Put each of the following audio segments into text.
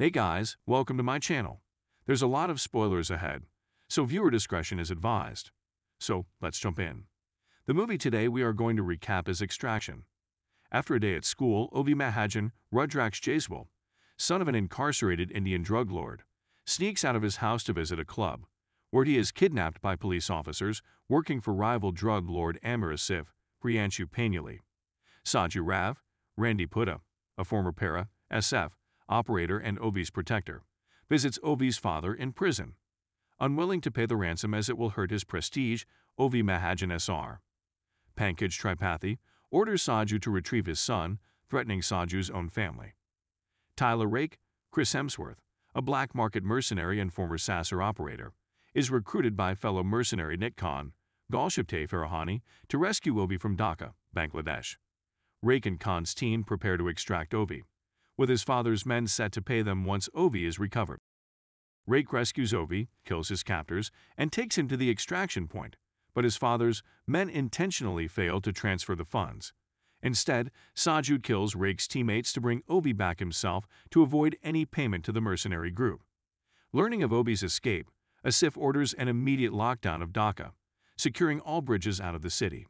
Hey guys, welcome to my channel. There's a lot of spoilers ahead, so viewer discretion is advised. So, let's jump in. The movie today we are going to recap is Extraction. After a day at school, Ovi Mahajan, Rudraksh Jaiswal, son of an incarcerated Indian drug lord, sneaks out of his house to visit a club, where he is kidnapped by police officers working for rival drug lord Amir Asif, Priyanshu Penuli, Saju Rav, Randy Putta, a former para, SF, operator and Ovi's protector, visits Ovi's father in prison. Unwilling to pay the ransom as it will hurt his prestige, Ovi Mahajan SR. Pankaj Tripathi orders Saju to retrieve his son, threatening Saju's own family. Tyler Rake, Chris Hemsworth, a black market mercenary and former sasser operator, is recruited by fellow mercenary Nick Khan, Golshifteh Farahani, to rescue Ovi from Dhaka, Bangladesh. Rake and Khan's team prepare to extract Ovi, with his father's men set to pay them once Ovi is recovered. Rake rescues Ovi, kills his captors, and takes him to the extraction point, but his father's men intentionally fail to transfer the funds. Instead, Saju kills Rake's teammates to bring Ovi back himself to avoid any payment to the mercenary group. Learning of Ovi's escape, Asif orders an immediate lockdown of Dhaka, securing all bridges out of the city.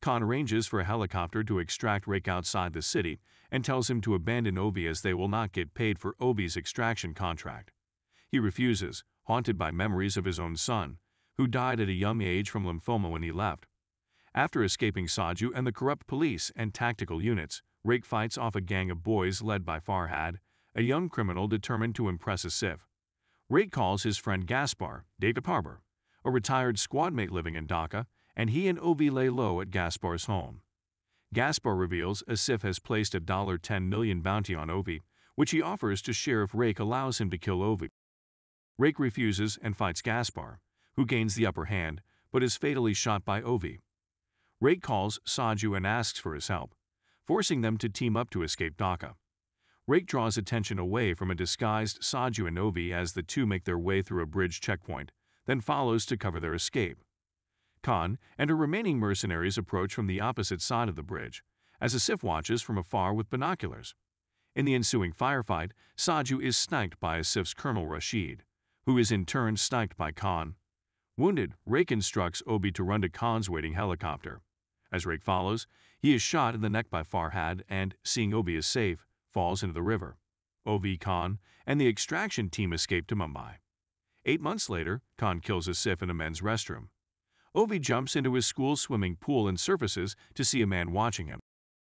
Khan arranges for a helicopter to extract Rake outside the city and tells him to abandon Ovi as they will not get paid for Ovi's extraction contract. He refuses, haunted by memories of his own son, who died at a young age from lymphoma when he left. After escaping Saju and the corrupt police and tactical units, Rake fights off a gang of boys led by Farhad, a young criminal determined to impress Asif. Rake calls his friend Gaspar, David Harbour, a retired squadmate living in Dhaka, and he and Ovi lay low at Gaspar's home. Gaspar reveals Asif has placed a $10 million bounty on Ovi, which he offers to share if Rake allows him to kill Ovi. Rake refuses and fights Gaspar, who gains the upper hand, but is fatally shot by Ovi. Rake calls Saju and asks for his help, forcing them to team up to escape Dhaka. Rake draws attention away from a disguised Saju and Ovi as the two make their way through a bridge checkpoint, then follows to cover their escape. Khan and her remaining mercenaries approach from the opposite side of the bridge, as Asif watches from afar with binoculars. In the ensuing firefight, Saju is sniped by Asif's Colonel Rashid, who is in turn sniped by Khan. Wounded, Rake instructs Ovi to run to Khan's waiting helicopter. As Rake follows, he is shot in the neck by Farhad and, seeing Ovi is safe, falls into the river. Ovi, Khan, and the extraction team escape to Mumbai. 8 months later, Khan kills Asif in a men's restroom. Ovi jumps into his school's swimming pool and surfaces to see a man watching him.